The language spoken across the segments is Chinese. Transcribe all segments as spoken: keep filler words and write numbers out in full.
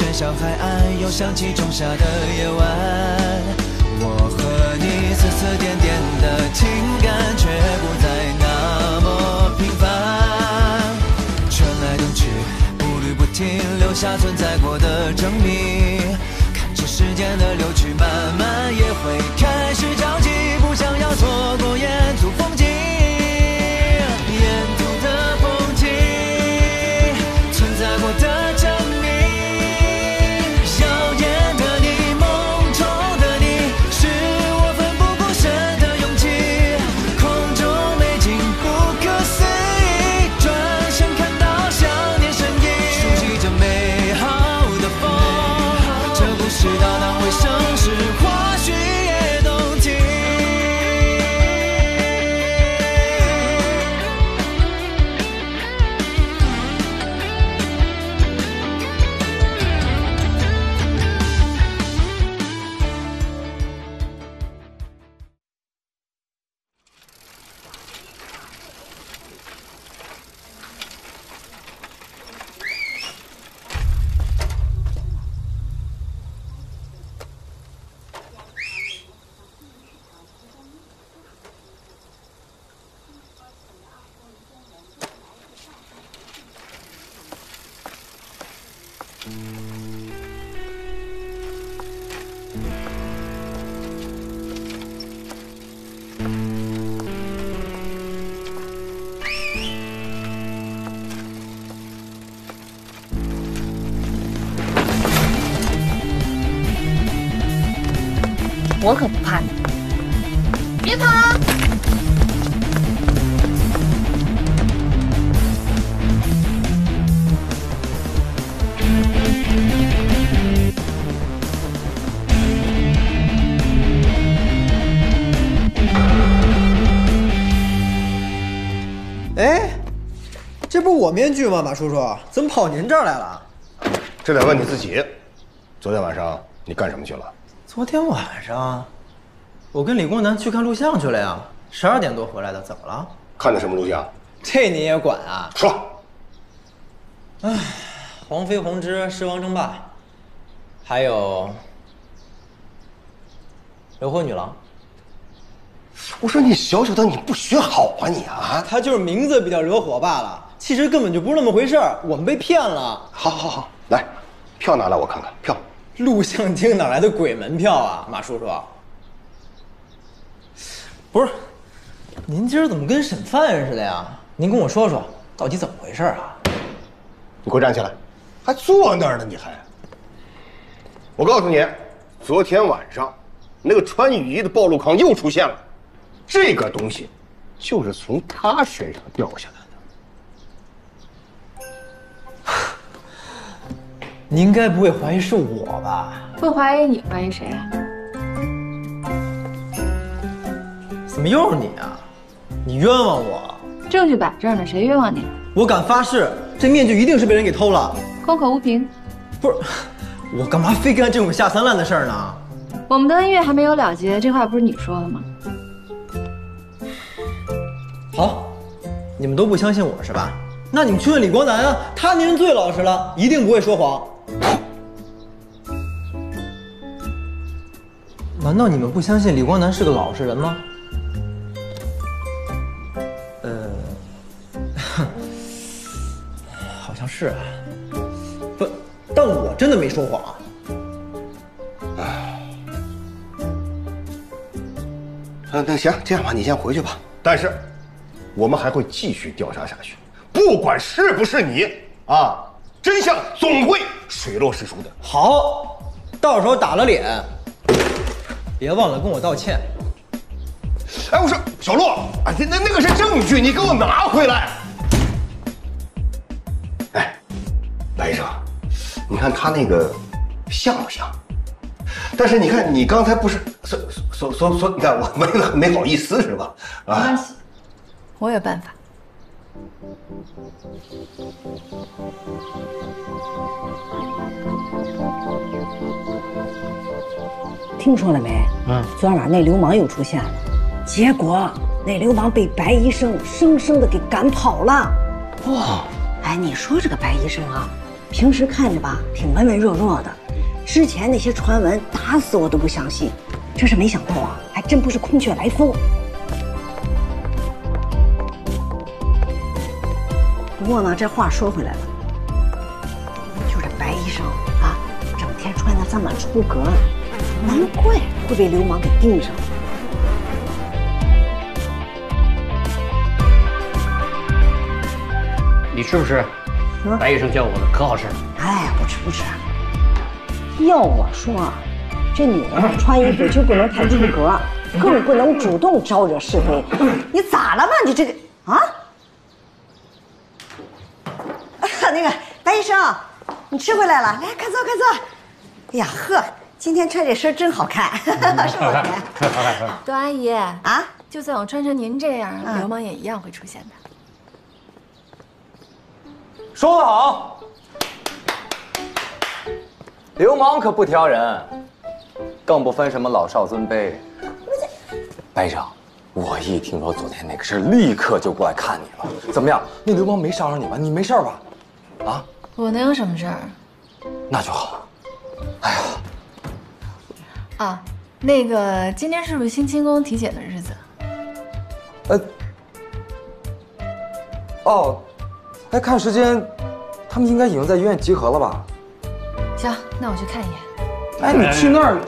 喧嚣海岸，又想起仲夏的夜晚。我和你丝丝点点的情感，却不再那么平凡。春来冬去，步履不停，留下存在过的证明。看着时间的流去，慢慢也会开始着急，不想要错过沿途风景。 我可不怕你！别跑！哎，这不是我面具吗？马叔叔，怎么跑您这儿来了？这得问你自己。昨天晚上你干什么去了？ 昨天晚上，我跟李光南去看录像去了呀，十二点多回来的。怎么了？看的什么录像？这你也管啊？说。哎，黄飞鸿之狮王争霸，还有刘婚女郎。我说你小小的你不学好啊你啊！他就是名字比较惹火罢了，其实根本就不是那么回事儿，我们被骗了。好，好，好，来，票拿来我看看，票。 录像厅哪来的鬼门票啊，马叔叔？不是，您今儿怎么跟审犯人似的呀？您跟我说说，到底怎么回事啊？你给我站起来！还坐那儿呢，你还？我告诉你，昨天晚上，那个穿雨衣的暴露狂又出现了。这个东西，就是从他身上掉下来的。 您该不会怀疑是我吧？不怀疑你，怀疑谁啊？怎么又是你啊？你冤枉我！证据摆这儿呢，谁冤枉你？我敢发誓，这面具一定是被人给偷了。空口无凭。不是，我干嘛非干这种下三滥的事儿呢？我们的恩怨还没有了结，这话不是你说的吗？好，你们都不相信我是吧？那你们去问李光南啊，他那人最老实了，一定不会说谎。 难道你们不相信李光南是个老实人吗？呃，好像是啊。不，但我真的没说谎啊。那那行，这样吧，你先回去吧。但是，我们还会继续调查下去，不管是不是你啊，真相总会水落石出的。好，到时候打了脸。 别忘了跟我道歉。哎，我说小陆，哎，那那个是证据，你给我拿回来。哎，白医生，你看他那个像不像？但是你看，你刚才不是所所所所，你看我没没好意思是吧？啊，没关系，我有办法。 听说了没？嗯，昨晚那流氓又出现了，结果那流氓被白医生生生的给赶跑了。哇！哎，你说这个白医生啊，平时看着吧，挺文文弱弱的，之前那些传闻打死我都不相信，真是没想到啊，还真不是空穴来风。不过呢，这话说回来了，就这白医生啊，整天穿的这么出格，难怪会被流氓给盯上。 你吃不吃？嗯、白医生教我的，可好吃。哎，不吃不吃。要我说啊，这女人穿衣服就不能太出格，更不能主动招惹是非。你咋了嘛？你这个啊？那个白医生，你吃回来了，来，快坐快坐。哎呀呵，今天穿这身真好看，是吧？段阿姨啊，就算我穿成您这样，流氓也一样会出现的。 说得好，流氓可不挑人，更不分什么老少尊卑。白医生，我一听说昨天那个事儿，立刻就过来看你了。怎么样，那流氓没骚扰你吧？你没事吧？啊？我能有什么事儿？那就好。哎呀，啊，那个今天是不是辛清宫体检的日子？呃，哦。 哎，看时间，他们应该已经在医院集合了吧？行，那我去看一眼。哎，你去那儿，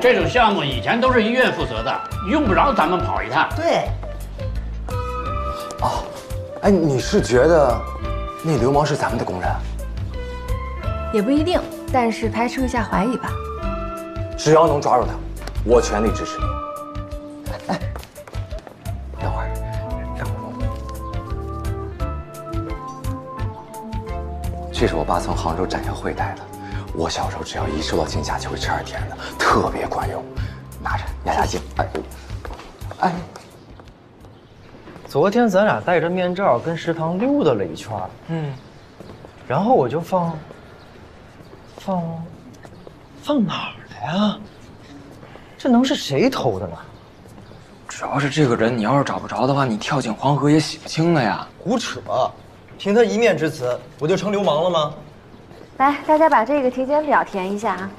这种项目以前都是医院负责的，用不着咱们跑一趟。对。哦，哎，你是觉得那流氓是咱们的工人？也不一定，但是排除一下怀疑吧。只要能抓住他，我全力支持你。哎，等会儿。 这是我爸从杭州展销会带的，我小时候只要一受到惊吓就会吃点甜的，特别管用。拿着压压惊。哎，哎，昨天咱俩戴着面罩跟食堂溜达了一圈，嗯，然后我就放，放，放哪儿了呀？这能是谁偷的呢？主要是这个人，你要是找不着的话，你跳进黄河也洗不清了呀。胡扯！ 凭他一面之词，我就成流氓了吗？来，大家把这个体检表填一下啊。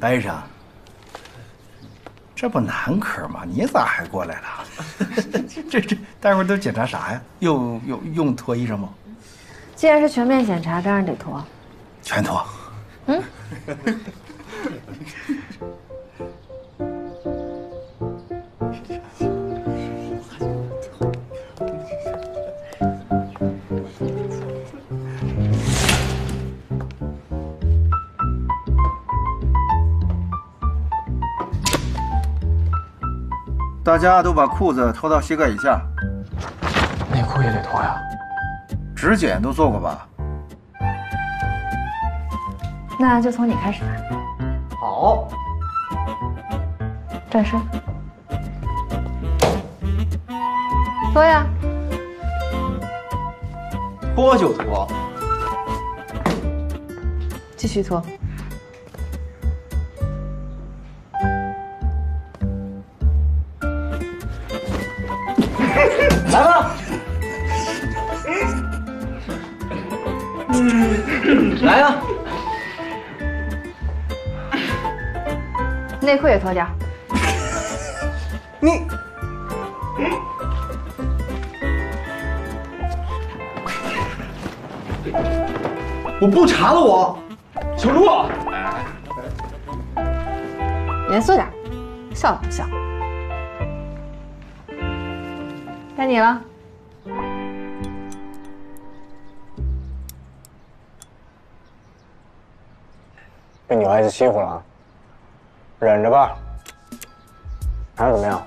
白医生，这不男科吗？你咋还过来了？这这，待会儿都检查啥呀？又又用脱衣裳吗？既然是全面检查，当然得脱。全脱。嗯。大家都把裤子脱到膝盖以下，内裤也得脱呀。指检都做过吧？那就从你开始吧。好，转身，脱呀，脱就脱，继续脱。 来吧，来呀！内裤也脱掉。你，我不查了，我。小猪，严肃点，笑什么笑？ 该你了，被女孩子欺负了啊，忍着吧。还是怎么样？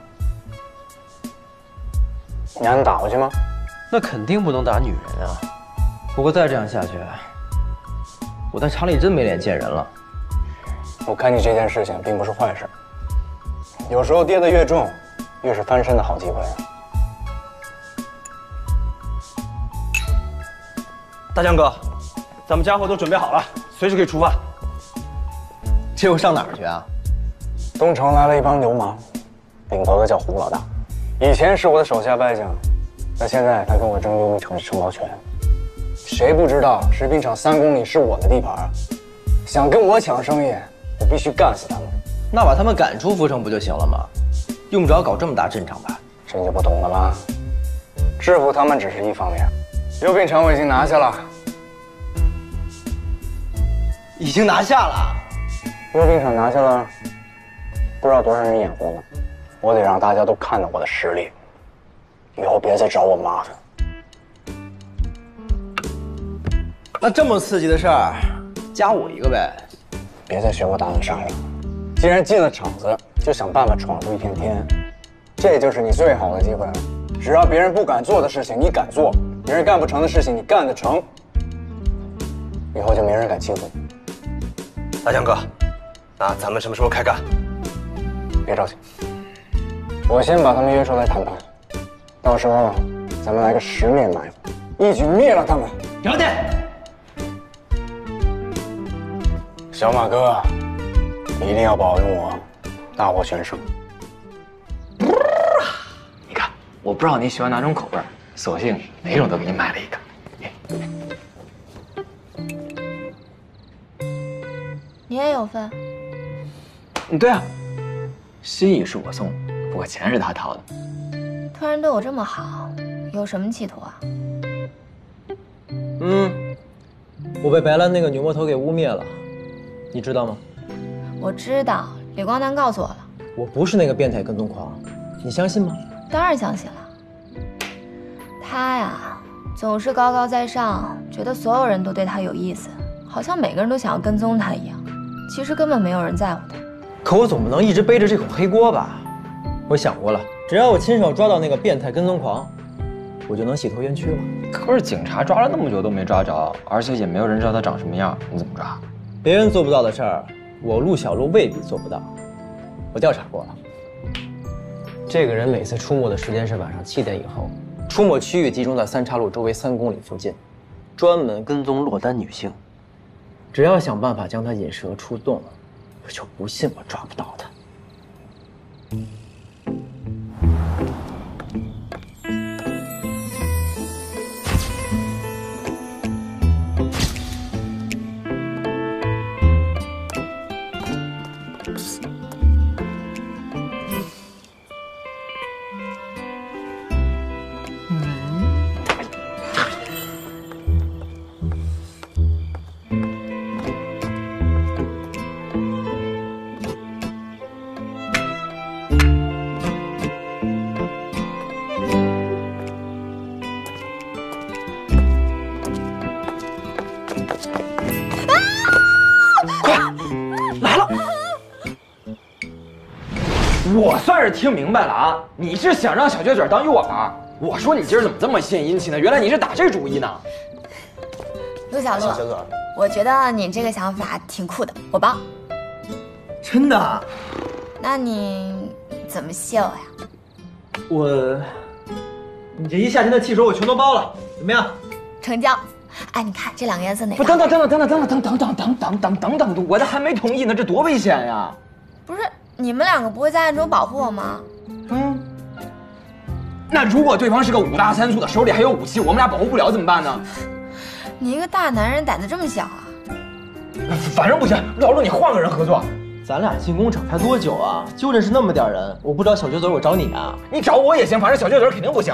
你还能打回去吗？那肯定不能打女人啊。不过再这样下去，我在厂里真没脸见人了。我看你这件事情并不是坏事，有时候跌得越重，越是翻身的好机会。 大江哥，咱们家伙都准备好了，随时可以出发。这又上哪儿去啊？东城来了一帮流氓，领头的叫胡老大，以前是我的手下败将，但现在他跟我争佣兵场的承包权。谁不知道食品厂三公里是我的地盘啊？想跟我抢生意，我必须干死他们。那把他们赶出涪城不就行了吗？用不着搞这么大阵仗吧？这你就不懂了吗？制服他们只是一方面，油饼厂我已经拿下了。 已经拿下了，油饼厂拿下了，不知道多少人眼红呢。我得让大家都看到我的实力，以后别再找我麻烦。那这么刺激的事儿，加我一个呗。别再学我打你杀人。既然进了厂子，就想办法闯出一片天，这就是你最好的机会了。只要别人不敢做的事情，你敢做；别人干不成的事情，你干得成。以后就没人敢欺负你。 大江哥，那咱们什么时候开干？别着急，我先把他们约出来谈判，到时候咱们来个十面埋伏，一举灭了他们。有的。小马哥，你一定要保佑我大获全胜。你看，我不知道你喜欢哪种口味，索性哪种都给你买了一个。哎 你也有份？嗯，对啊，心意是我送的，不过钱是他掏的。突然对我这么好，有什么企图啊？嗯，我被白兰那个女魔头给污蔑了，你知道吗？我知道，李光南告诉我了。我不是那个变态跟踪狂，你相信吗？当然相信了。他呀，总是高高在上，觉得所有人都对他有意思，好像每个人都想要跟踪他一样。 其实根本没有人在乎他，可我总不能一直背着这口黑锅吧？我想过了，只要我亲手抓到那个变态跟踪狂，我就能洗头冤屈了。可是警察抓了那么久都没抓着，而且也没有人知道他长什么样，你怎么抓？别人做不到的事儿，我陆小璐未必做不到。我调查过了，这个人每次出没的时间是晚上七点以后，出没区域集中在三岔路周围三公里附近，专门跟踪落单女性。 只要想办法将他引蛇出洞，我就不信我抓不到他。听明白了啊！你是想让小撅嘴当诱饵？我说你今儿怎么这么献殷勤呢？原来你是打这主意呢。陆小璐，小撅嘴，我觉得你这个想法挺酷的，我帮。真的？那你怎么谢我呀？我，你这一夏天的汽水我全都包了，怎么样？成交。哎，你看这两个颜色哪个？不，等等等等等等等等等等等等等等，我的还没同意呢，这多危险呀！不是。 你们两个不会在暗中保护我吗？嗯，那如果对方是个五大三粗的，手里还有武器，我们俩保护不了怎么办呢？你一个大男人胆子这么小啊？反正不行，老陆你换个人合作。咱俩进工厂才多久啊？就认识那么点人，我不找小撅嘴，我找你啊！你找我也行，反正小撅嘴肯定不行。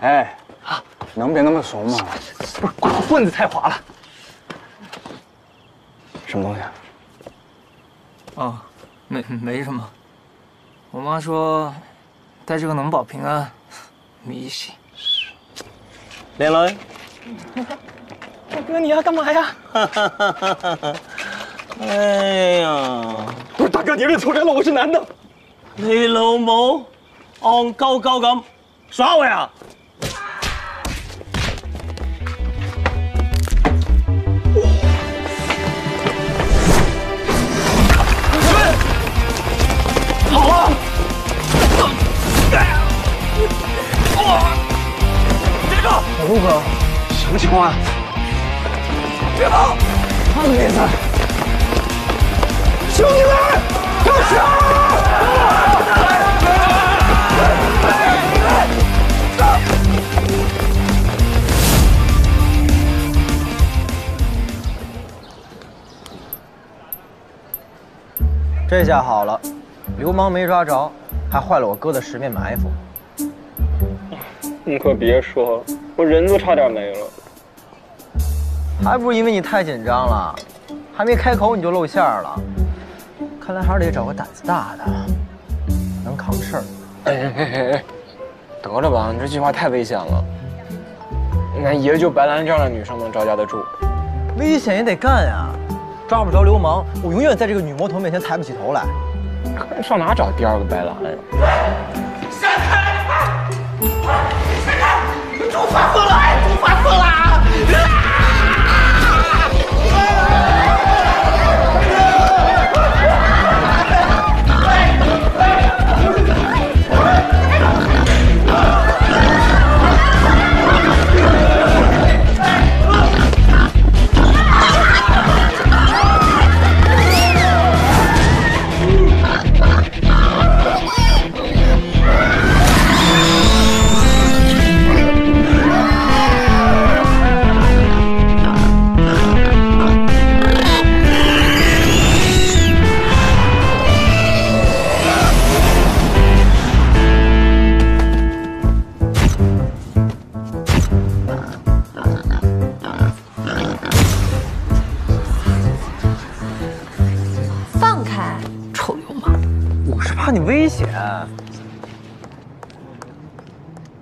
哎，啊，能别那么怂吗？不是，棍子太滑了。什么东西啊？哦，没没什么。我妈说，带这个能保平安，迷信。连来。大哥，你要干嘛呀？哎呀！不是大哥，你认错人了，我是男的。你老母戇鳩鳩咁耍我呀！ 好啊！别动！老公哥，什么情况啊？别跑！他们那边，兄弟们，开始！这下好了。 流氓没抓着，还坏了我哥的十面埋伏。你可别说，我人都差点没了。还不是因为你太紧张了，还没开口你就露馅了。看来还是得找个胆子大的，能扛事儿。哎哎哎哎，得了吧，你这句话太危险了。那爷就白兰这样的女生能招架得住？危险也得干呀！抓不着流氓，我永远在这个女魔头面前抬不起头来。 上哪找第二个白兰呀？闪开！闪开！猪发疯了！哎，猪发疯了！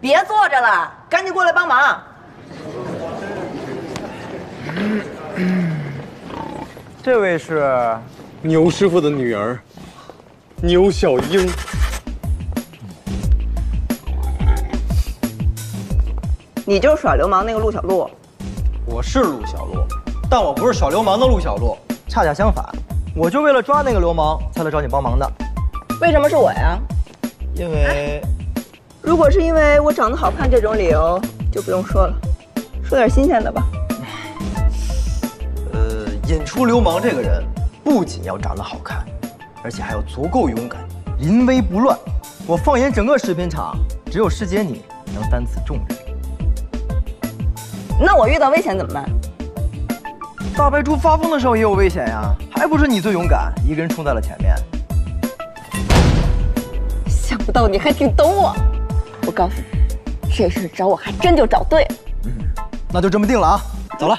别坐着了，赶紧过来帮忙！这位是牛师傅的女儿，牛小英。你就是耍流氓那个陆小璐？我是陆小璐，但我不是耍流氓的陆小璐，恰恰相反，我就为了抓那个流氓才来找你帮忙的。为什么是我呀？因为。 如果是因为我长得好看这种理由，就不用说了，说点新鲜的吧。呃，引出流氓这个人，不仅要长得好看，而且还要足够勇敢，临危不乱。我放眼整个食品厂，只有师姐你能担此重任。那我遇到危险怎么办？大白猪发疯的时候也有危险呀，还不是你最勇敢，一个人冲在了前面。想不到你还挺懂我。 我告诉你，这事找我还真就找对了。嗯，那就这么定了啊！走了。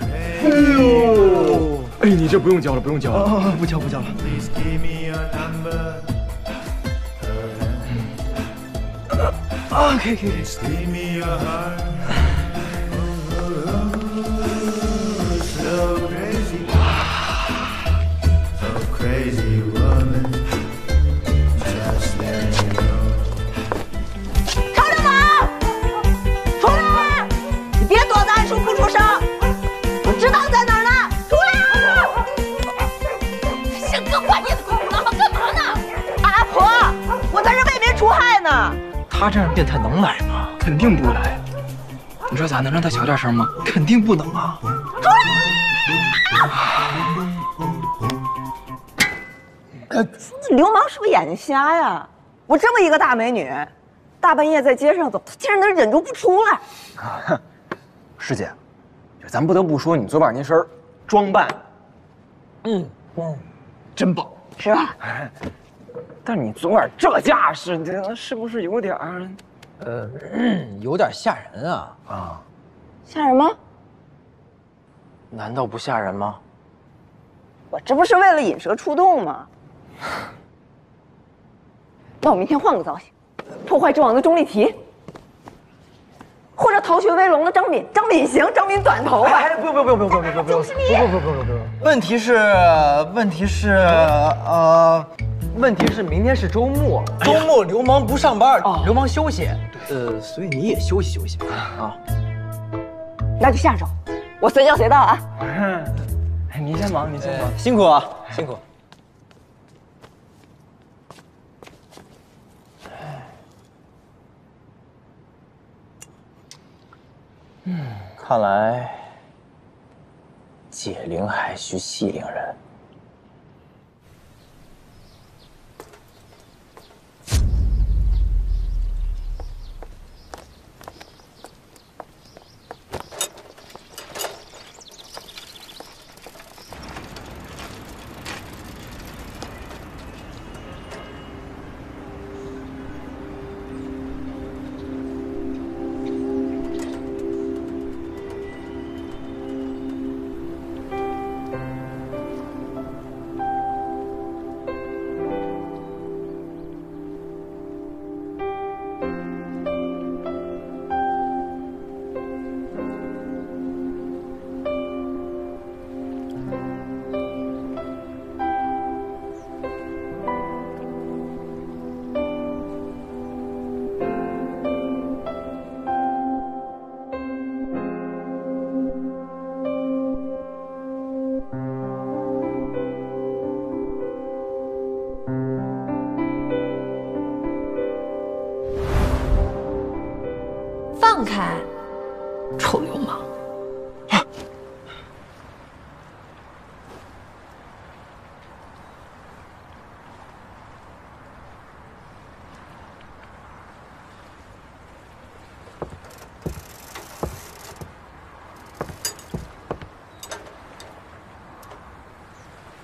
哎呦，哎，你这不用交了，不用交了，哦、不交不交了。嗯 啊，可以可以。臭流氓！出来！你别躲在暗处不出声，我知道在哪儿呢。出来！像个半夜的鬼哭狼嚎，干嘛呢？阿婆，我在这为民除害呢。 他这样变态能来吗？肯定不来。你说咱能让他小点声吗？肯定不能啊！出来！流氓是不是眼睛瞎呀？我这么一个大美女，大半夜在街上走，他竟然能忍住不出来。师姐，咱不得不说，你昨晚那身装扮，嗯嗯，真棒，是吧？但是你昨晚这架势，是不是有点儿……呃，有点吓人啊啊！吓人吗？难道不吓人吗？我这不是为了引蛇出洞吗？那我明天换个造型，破坏之王的钟丽缇。 或者逃学威龙的张敏，张敏行，张敏短头发。哎，不用不用不用不用不用不用不用不用不用。问题是问题是呃，问题是明天是周末，周末流氓不上班，流氓休息。呃，所以你也休息休息啊。那就下手，我随叫随到啊。哎，您先忙，您先忙，辛苦啊，辛苦。嗯，看来解铃还需系铃人。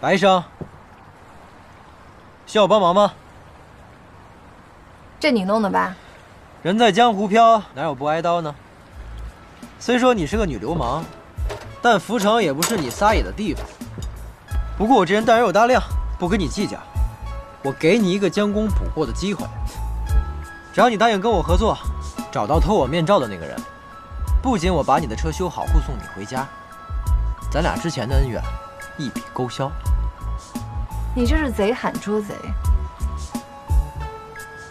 白医生，需要我帮忙吗？这你弄的吧？人在江湖飘，哪有不挨刀呢？虽说你是个女流氓，但涪城也不是你撒野的地方。不过我这人待人有大量，不跟你计较。我给你一个将功补过的机会，只要你答应跟我合作，找到偷我面罩的那个人，不仅我把你的车修好，护送你回家，咱俩之前的恩怨一笔勾销。 你这是贼喊捉贼，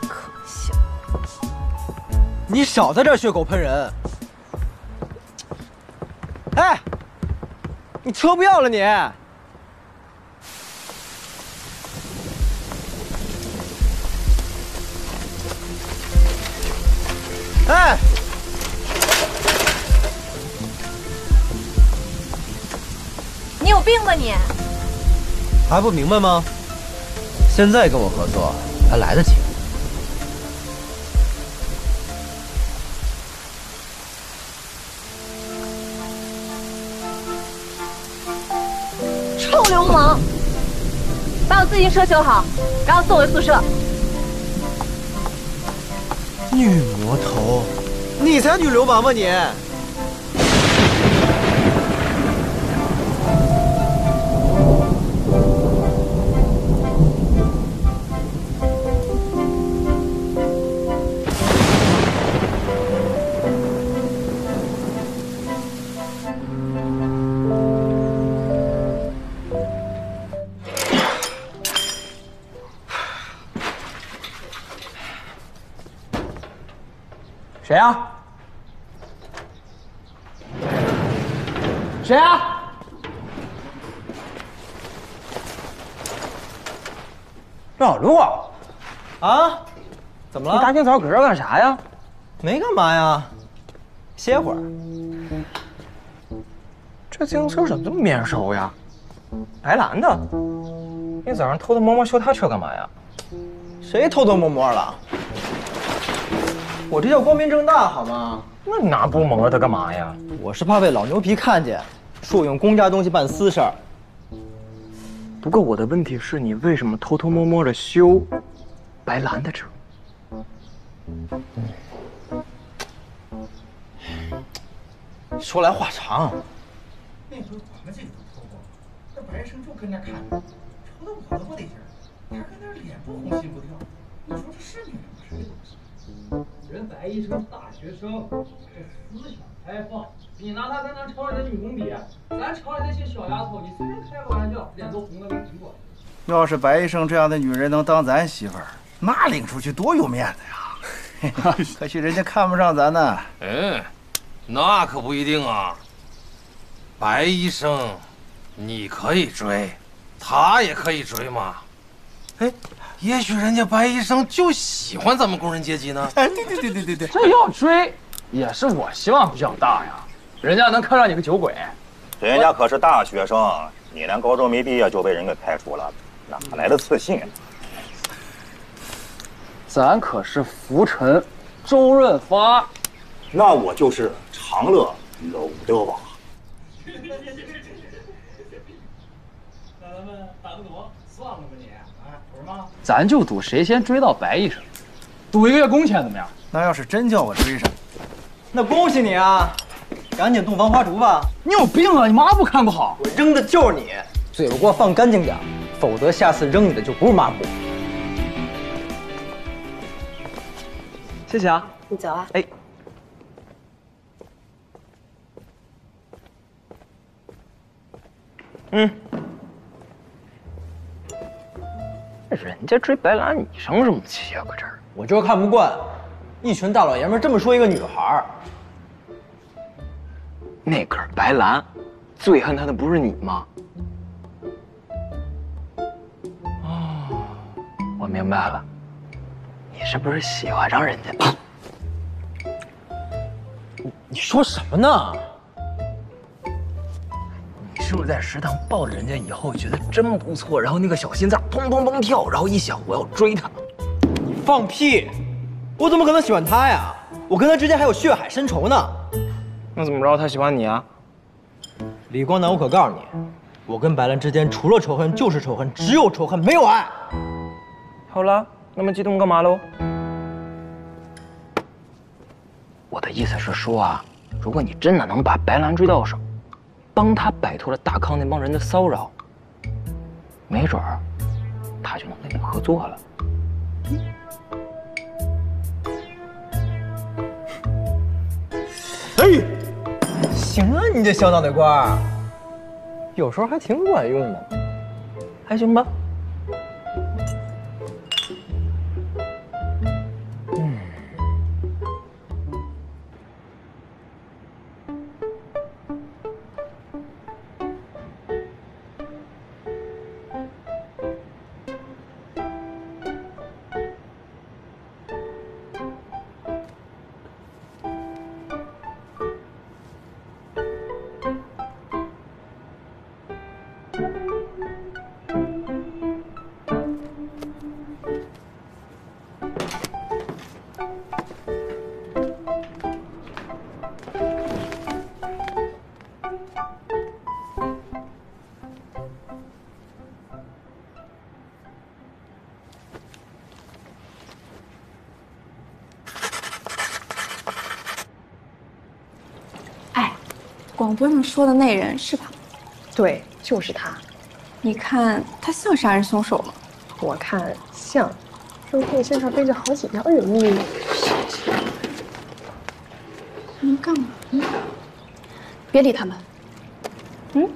可笑！你少在这儿血口喷人！哎，你车不要了你！哎，你有病吧你！ 还不明白吗？现在跟我合作还来得及。臭流氓！把我自行车修好，然后送回宿舍。女魔头，你才女流氓吧你！ 谁啊？谁啊？绕路啊？啊？怎么了？你大清早搁这干啥呀？没干嘛呀，歇会儿。这自行车怎么这么面熟呀？白兰的。你早上偷偷摸摸修他车干嘛呀？谁偷偷摸摸了？ 我这叫光明正大好吗？那你拿布磨它干嘛呀？我是怕被老牛皮看见，说我用公家东西办私事儿。不过我的问题是你为什么偷偷摸摸的修白兰的车？说来话长。那回我们这里都偷过，那白生就跟那看，瞅得我都不得劲儿，他跟那脸不红心不跳。你说这是女人吗？是东西？人白医生大学生，这思想开放，你拿他跟咱城里的女工比，咱城里那些小丫头，你随便开个玩笑，脸都红的跟苹果。要是白医生这样的女人能当咱媳妇儿，那领出去多有面子呀！ 可惜人家看不上咱呢。嗯，那可不一定啊。白医生，你可以追，他也可以追嘛。哎，也许人家白医生就喜欢咱们工人阶级呢。哎，对对对对对对，这要追也是我希望比较大呀。人家能看上你个酒鬼，人家可是大学生，你连高中没毕业就被人给开除了，哪来的自信啊？ 咱可是浮沉，周润发，那我就是长乐娄德华。那咱们打个赌，算了吧你，哎，不是吗？咱就赌谁先追到白医生，赌一个月工钱怎么样？那要是真叫我追上，那恭喜你啊！赶紧动防花烛吧！你有病啊！你抹布看不好，我扔的就是你，嘴巴给我放干净点，否则下次扔你的就不是抹布。 谢谢啊，你走啊。哎，嗯，人家追白兰，你生什么气啊？搁这儿，我就是看不惯，一群大老爷们这么说一个女孩儿。那可是白兰，最恨她的不是你吗？哦，我明白了。 你是不是喜欢上人家了？你你说什么呢？你是不是在食堂抱着人家以后觉得真不错，然后那个小心脏砰砰砰跳，然后一想我要追她？你放屁！我怎么可能喜欢她呀？我跟她之间还有血海深仇呢。那怎么着她喜欢你啊？李光南，我可告诉你，我跟白兰之间除了仇恨就是仇恨，只有仇恨没有爱。好了。 那么激动干嘛喽？我的意思是说啊，如果你真的能把白兰追到手，帮他摆脱了大康那帮人的骚扰，没准儿他就能跟你合作了。哎，行啊，你这小脑袋瓜，有时候还挺管用的，还行吧。 广播上说的那人是他，对，就是他。你看他像杀人凶手吗？我看像，说不定身上背着好几条人命。他们干嘛呢？别理他们。嗯。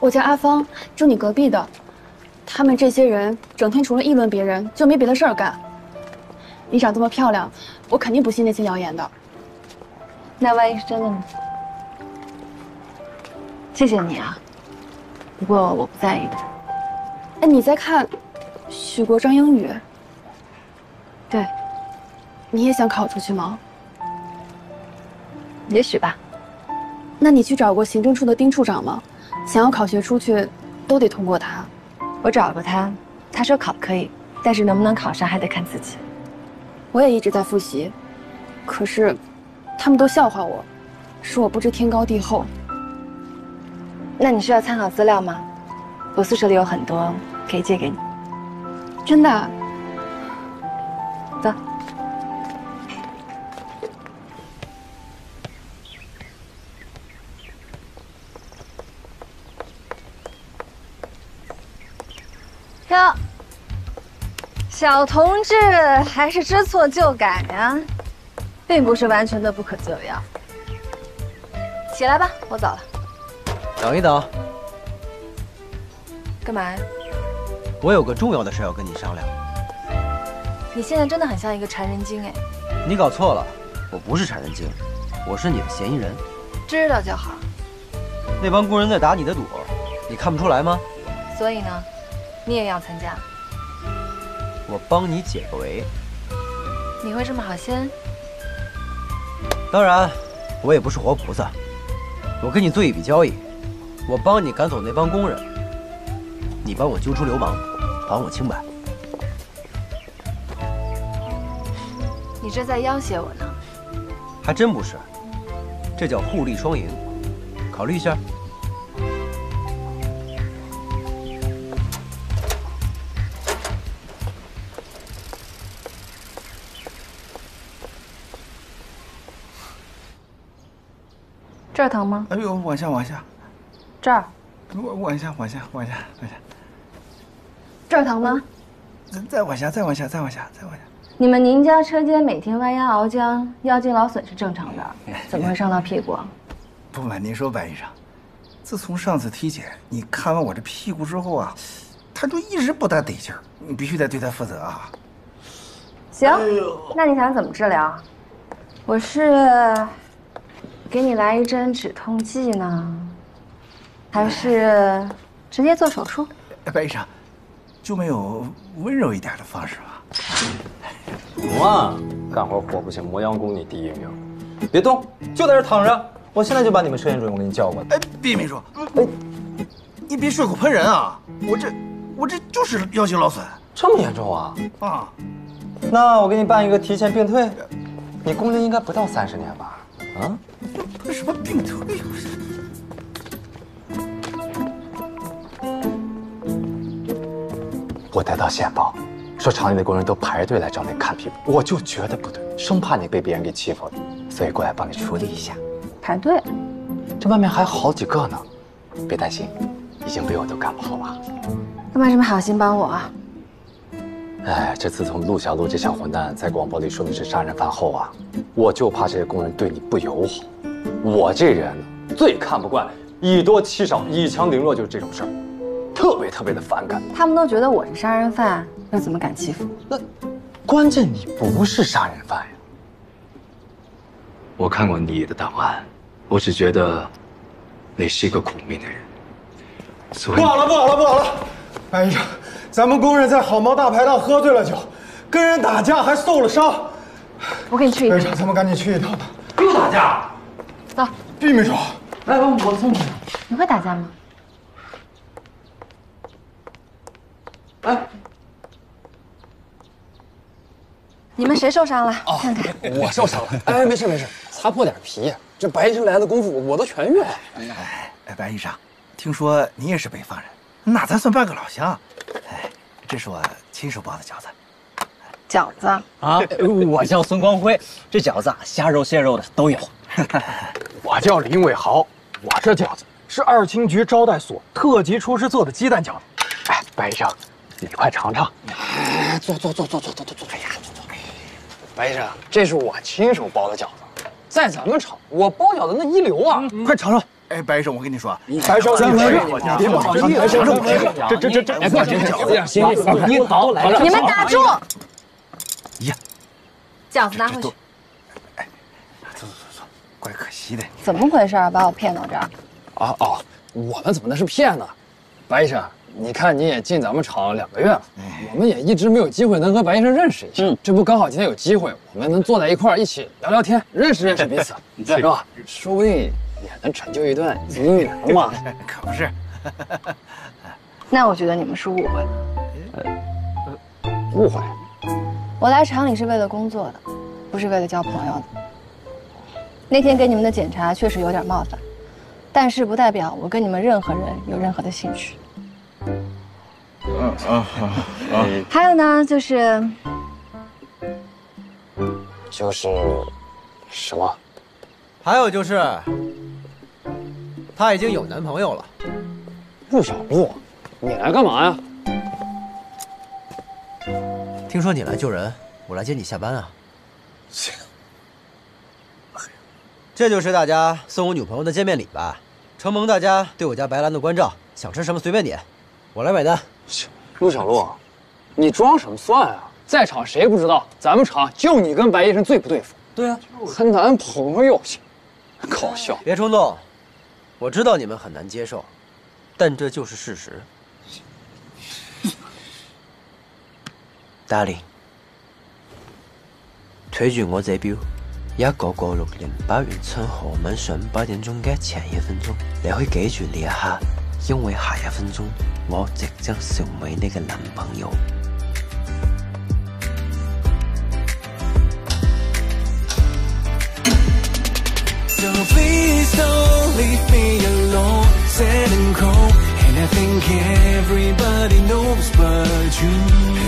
我叫阿芳，住你隔壁的。他们这些人整天除了议论别人，就没别的事儿干。 你长这么漂亮，我肯定不信那些谣言的。那万一是真的呢？谢谢你啊，不过我不在意的。哎，你在看《许国璋英语》？对。你也想考出去吗？也许吧。那你去找过行政处的丁处长吗？想要考学出去，都得通过他。我找过他，他说考可以，但是能不能考上还得看自己。我也一直在复习，可是他们都笑话我，说我不知天高地厚。那你需要参考资料吗？我宿舍里有很多，可以借给你。真的？走。 哟，小同志还是知错就改呀，并不是完全的不可救药。起来吧，我走了。等一等，干嘛呀？我有个重要的事要跟你商量。你现在真的很像一个缠人精哎。你搞错了，我不是缠人精，我是你的嫌疑人。知道就好。那帮工人在打你的赌，你看不出来吗？所以呢？ 你也要参加？我帮你解个围。你会这么好心？当然，我也不是活菩萨。我跟你做一笔交易，我帮你赶走那帮工人，你帮我揪出流氓，还我清白。你这在要挟我呢？还真不是，这叫互利双赢。考虑一下。 这儿疼吗？哎呦，往下，往下，这儿，往往下，往下，往下，往下，这儿疼吗？再往下，再往下，再往下，再往下。你们宁家车间每天弯腰熬浆，腰筋劳损是正常的，怎么会伤到屁股？不瞒您说，白医生，自从上次体检你看完我这屁股之后啊，他就一直不大得劲儿，你必须得对他负责啊。行，那你想怎么治疗？我是。 给你来一针止痛剂呢，还是直接做手术？白医生，就没有温柔一点的方式吗？哇，干活活不行，磨洋工你第一名。别动，就在这躺着，我现在就把你们车间主任给你叫过来。哎，别秘书，哎，你别血口喷人啊！我这我这就是腰筋劳损，这么严重啊？啊，那我给你办一个提前病退，你工龄应该不到三十年吧？ 啊！这什么病毒？我得到线报，说厂里的工人都排着队来找你看屁股，我就觉得不对，生怕你被别人给欺负了，所以过来帮你处理一下。排队？这外面还有好几个呢，别担心，已经被我都赶跑了。干嘛这么好心帮我啊？哎，这自从陆小璐这小混蛋在广播里说你是杀人犯后啊，我就怕这些工人对你不友好。我这人最看不惯以多欺少、以强凌弱，就是这种事儿，特别特别的反感。他们都觉得我是杀人犯，又怎么敢欺负我？那关键你不是杀人犯呀！我看过你的档案，我只觉得你是一个苦命的人。所以不好了，不好了，不好了！白医生。 咱们工人在好猫大排档喝醉了酒，跟人打架还受了伤。我给你去一趟。咱们赶紧去一趟吧。又打架？走。毕秘书，来，我送你。你会打架吗？哎，你们谁受伤了？哦、看看。我受伤了。哎，没事没事，擦破点皮。这白医生来的功夫，我都痊愈了。哎，哎，白医生，听说你也是北方人，那咱算半个老乡。 哎，这是我亲手包的饺子。饺子啊！我叫孙光辉，这饺子啊，虾肉、蟹肉的都有。我叫林伟豪，我这饺子是二青局招待所特级厨师做的鸡蛋饺子。哎，白医生，你快尝尝。哎，坐坐坐坐坐坐坐坐。哎呀，坐坐。白医生，这是我亲手包的饺子，在咱们厂我包饺子那一流啊！快尝尝。 哎，白医生，我跟你说啊，白生，你别跑，你别跑，白生，这这这这，别过这饺子，行，你好，你们打住！呀，饺子拿回去。哎，走走走走，怪可惜的。怎么回事？把我骗到这儿？啊哦，我们怎么能是骗呢？白医生，你看你也进咱们厂两个月了，我们也一直没有机会能和白医生认识一下。嗯，这不刚好今天有机会，我们能坐在一块儿一起聊聊天，认识认识彼此，是吧？说不定。 也能成就一段姻缘嘛？可不是。那我觉得你们是误会了。误会。我来厂里是为了工作的，不是为了交朋友的。那天给你们的检查确实有点冒犯，但是不代表我跟你们任何人有任何的兴趣。嗯嗯嗯。还有呢，就是就是什么？还有就是她已经有男朋友了。陆小璐，你来干嘛呀？ 听说你来救人，我来接你下班啊。行。这就是大家送我女朋友的见面礼吧，承蒙大家对我家白兰的关照，想吃什么随便点，我来买单。陆小璐，你装什么蒜啊？在场谁不知道，咱们厂就你跟白医生最不对付。对啊，很难朋友去，搞笑。别冲动，我知道你们很难接受，但这就是事实。 Darling， 推住我這表，一個個六零八元春河文上八點鐘嘅前一分鐘，你可以記住呢一刻，因為下一分鐘我即將成為你嘅男朋友。So please don't leave me alone, sad and cold, and I think everybody knows but you.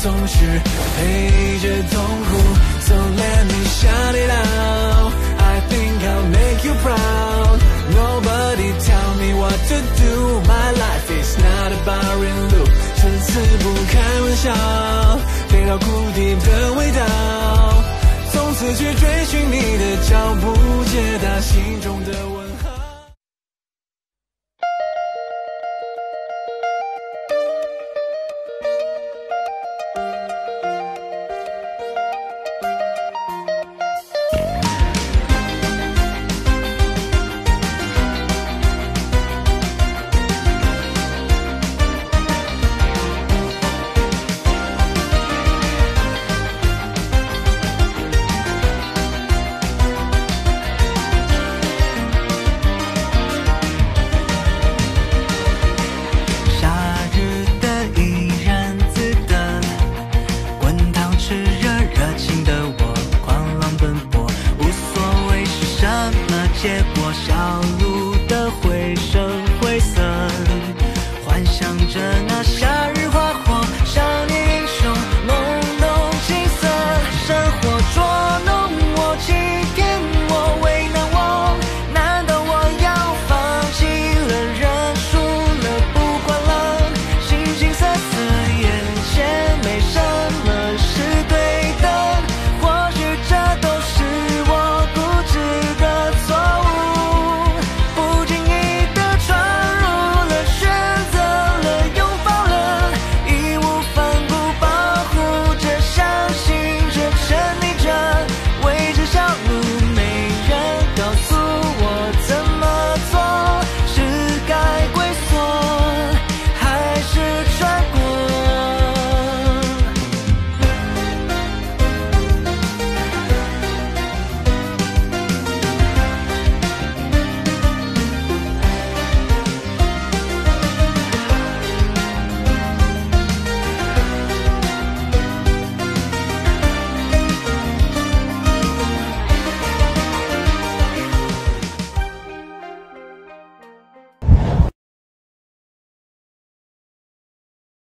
总是陪着痛苦 ，So let me shout it out. I think I'll make you proud. Nobody tell me what to do. My life is not a bar and loop. 纯粹不开玩笑，飞到谷底的味道。从此去追寻你的脚步，解答心中的。